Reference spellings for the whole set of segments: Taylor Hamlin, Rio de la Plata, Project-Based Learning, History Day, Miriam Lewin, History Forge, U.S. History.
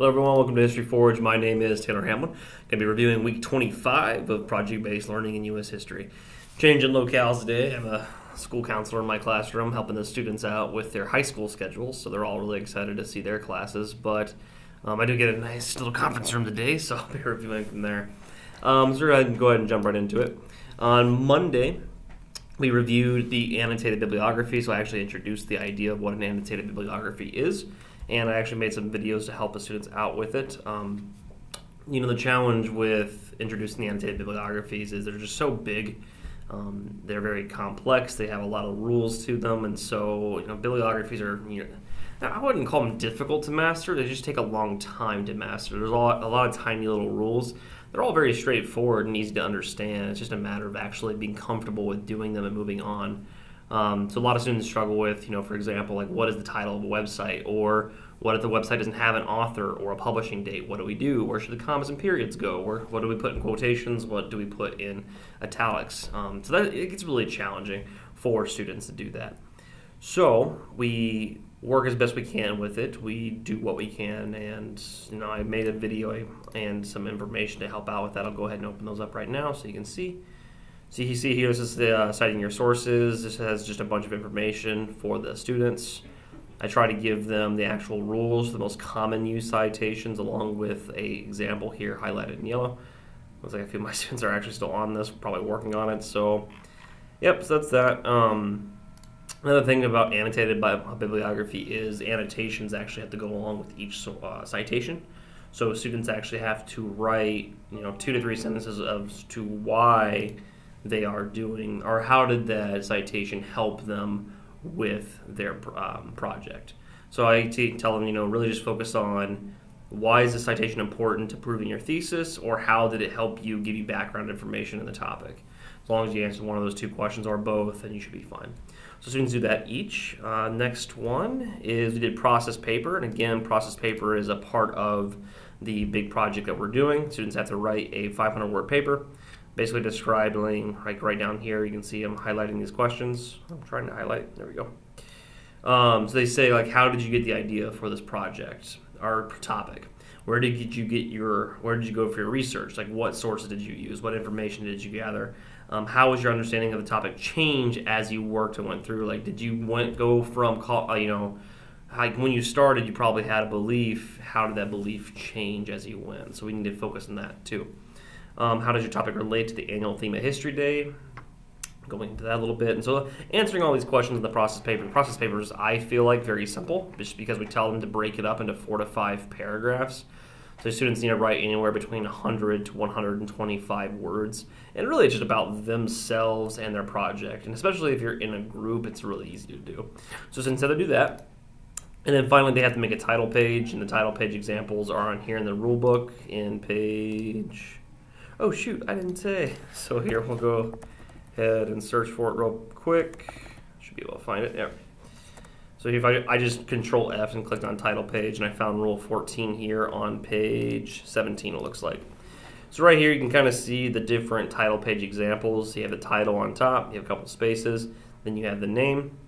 Hello everyone, welcome to History Forge. My name is Taylor Hamlin. I'm going to be reviewing week 25 of Project-Based Learning in U.S. History. Changing locales today. I'm a school counselor in my classroom helping the students out with their high school schedules, so they're all really excited to see their classes, but I do get a nice little conference room today, so I'll be reviewing from there. So we're going to go ahead and jump right into it. On Monday, we reviewed the annotated bibliography, so I actually introduced the idea of what an annotated bibliography is. And I actually made some videos to help the students out with it. You know, the challenge with introducing the annotated bibliographies is they're just so big. They're very complex. They have a lot of rules to them. And so, you know, bibliographies are, you know, I wouldn't call them difficult to master. They just take a long time to master. There's a lot of tiny little rules. They're all very straightforward and easy to understand. It's just a matter of actually being comfortable with doing them and moving on. So a lot of students struggle with, you know, for example, like what is the title of a website, or what if the website doesn't have an author or a publishing date? What do we do? Where should the commas and periods go? Or what do we put in quotations? What do we put in italics? So that it gets really challenging for students to do that. So we work as best we can with it. We do what we can, and you know, I made a video and some information to help out with that. I'll go ahead and open those up right now so you can see. So you see here, this is the citing your sources. This has just a bunch of information for the students. I try to give them the actual rules, the most common used citations, along with a example here highlighted in yellow. Looks like a few of my students are actually still on this, probably working on it. So, yep, so that's that. Another thing about annotated bibliography is annotations actually have to go along with each citation. So students actually have to write, you know, 2 to 3 sentences as to why they are doing, or how did that citation help them with their project. So I tell them, you know, really just focus on why is the citation important to proving your thesis, or how did it help you, give you background information in the topic. As long as you answer one of those two questions or both, then you should be fine. So students do that each. Next one is we did process paper, and again, process paper is a part of the big project that we're doing. Students have to write a 500-word paper. Basically describing, like right down here, you can see I'm highlighting these questions. I'm trying to highlight, there we go. So they say, like, how did you get the idea for this project, our topic? Where did you go for your research? Like, what sources did you use? What information did you gather? How was your understanding of the topic change as you worked and went through? Like, did you go from, you know, like when you started, you probably had a belief. How did that belief change as you went? So we need to focus on that too. How does your topic relate to the annual theme of History Day? Going into that a little bit. And so answering all these questions in the process paper. The process paper is, I feel like, very simple, just because we tell them to break it up into 4 to 5 paragraphs. So students need to write anywhere between 100 to 125 words. And really it's just about themselves and their project. And especially if you're in a group, it's really easy to do. So instead they do that. And then finally they have to make a title page. And the title page examples are on here in the rule book in page... Oh shoot, I didn't say. So here, we'll go ahead and search for it real quick. Should be able to find it, yeah. So if I just control F and clicked on title page, and I found rule 14 here on page 17, it looks like. So right here, you can kind of see the different title page examples. You have the title on top, you have a couple spaces, then you have the name.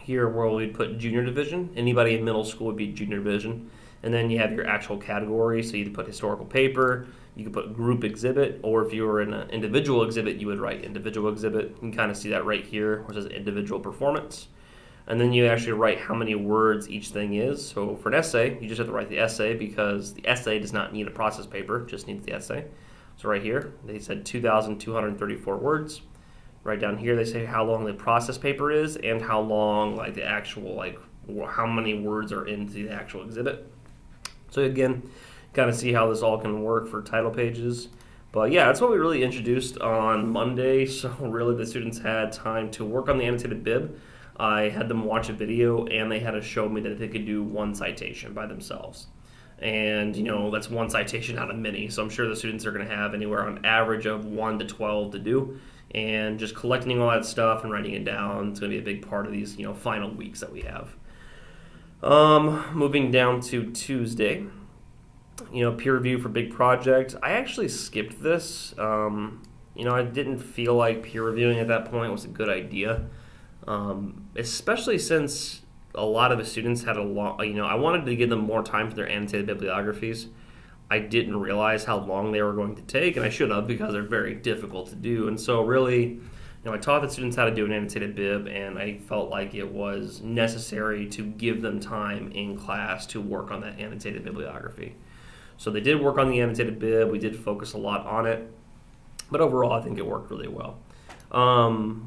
Here where we'd put junior division. Anybody in middle school would be junior division. And then you have your actual category, so you could put historical paper, you could put group exhibit, or if you were in an individual exhibit, you would write individual exhibit. You can kind of see that right here, which is individual performance. And then you actually write how many words each thing is. So for an essay, you just have to write the essay, because the essay does not need a process paper, just needs the essay. So right here, they said 2,234 words. Right down here, they say how long the process paper is and how long, like the actual, like how many words are into the actual exhibit. So again, kind of see how this all can work for title pages. But yeah, that's what we really introduced on Monday. So really the students had time to work on the annotated bib. I had them watch a video, and they had to show me that they could do one citation by themselves. And you know, that's one citation out of many. So I'm sure the students are gonna have anywhere on average of 1 to 12 to do. And just collecting all that stuff and writing it down is going to be a big part of these, you know, final weeks that we have. Moving down to Tuesday, you know, peer review for big project. I actually skipped this. You know, I didn't feel like peer reviewing at that point was a good idea, especially since a lot of the students had a lot, I wanted to give them more time for their annotated bibliographies. I didn't realize how long they were going to take, and I should have, because they're very difficult to do. And so really, I taught the students how to do an annotated bib, and I felt like it was necessary to give them time in class to work on that annotated bibliography. So they did work on the annotated bib. We did focus a lot on it, but overall I think it worked really well.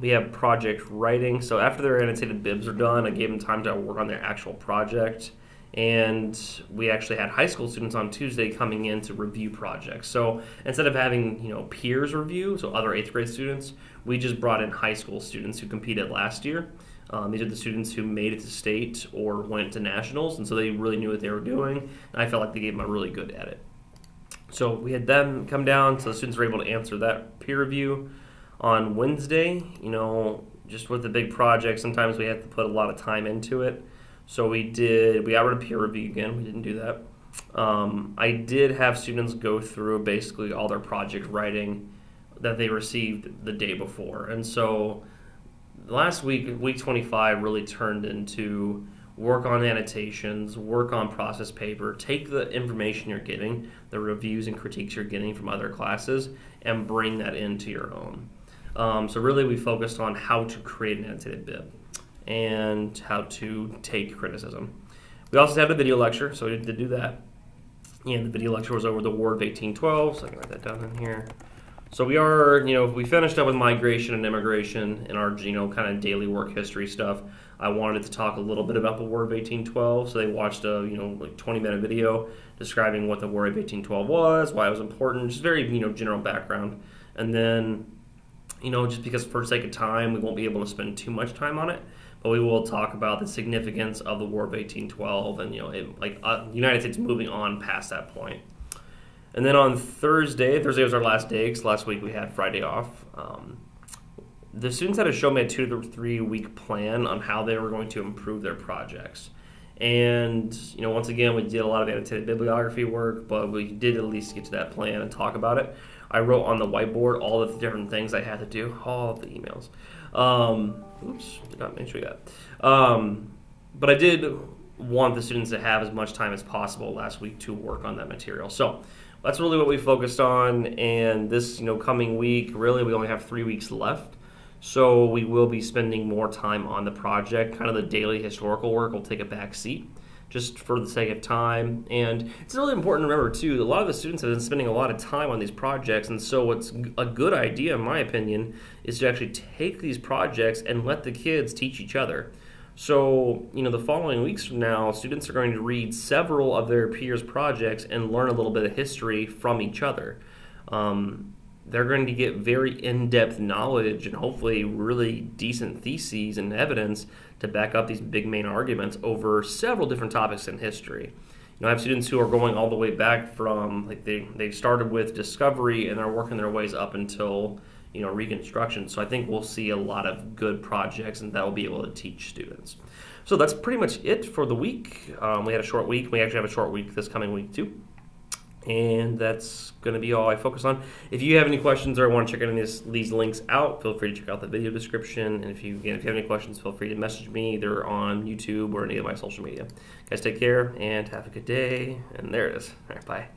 We have project writing. So after their annotated bibs are done, I gave them time to work on their actual project. And we actually had high school students on Tuesday coming in to review projects. So instead of having peers review, so other 8th grade students, we just brought in high school students who competed last year. These are the students who made it to state or went to nationals, and so they really knew what they were doing, and I felt like they gave them a really good edit. So we had them come down, so the students were able to answer that peer review. On Wednesday, just with the big project, sometimes we have to put a lot of time into it. So we got rid of peer review again. We didn't do that. I did have students go through basically all their project writing that they received the day before. And so last week, week 25, really turned into work on annotations, work on process paper, take the information you're getting, the reviews and critiques you're getting from other classes, and bring that into your own. So really we focused on how to create an annotated bib and how to take criticism. We also had a video lecture, so we did do that. And the video lecture was over the War of 1812, so I can write that down in here. So we are, we finished up with migration and immigration and our, kind of daily work history stuff. I wanted to talk a little bit about the War of 1812, so they watched a, like 20-minute video describing what the War of 1812 was, why it was important, just very, general background. And then, just because for sake of time, we won't be able to spend too much time on it, but we will talk about the significance of the War of 1812 and, the United States moving on past that point. And then on Thursday was our last day, because last week we had Friday off. The students had to show me a 2 to 3 week plan on how they were going to improve their projects. And, once again, we did a lot of annotated bibliography work, but we did at least get to that plan and talk about it. I wrote on the whiteboard all the different things I had to do, all of the emails. Oops, did not make sure of that. But I did want the students to have as much time as possible last week to work on that material. So that's really what we focused on. And this coming week, really, we only have 3 weeks left. So we will be spending more time on the project. Kind of the daily historical work will take a back seat just for the sake of time. And it's really important to remember, too, a lot of the students have been spending a lot of time on these projects. And so what's a good idea, in my opinion, is to actually take these projects and let the kids teach each other. So, the following weeks from now, students are going to read several of their peers' projects and learn a little bit of history from each other. They're going to get very in-depth knowledge and hopefully really decent theses and evidence to back up these big main arguments over several different topics in history. I have students who are going all the way back from, like they started with discovery and they're working their ways up until Reconstruction. So I think we'll see a lot of good projects and that will be able to teach students. So that's pretty much it for the week. We had a short week. We actually have a short week this coming week too. And that's going to be all I focus on. If you have any questions or want to check any of these links out, feel free to check out the video description. And if you have any questions, feel free to message me either on YouTube or any of my social media. Guys, take care and have a good day. And there it is. All right, bye.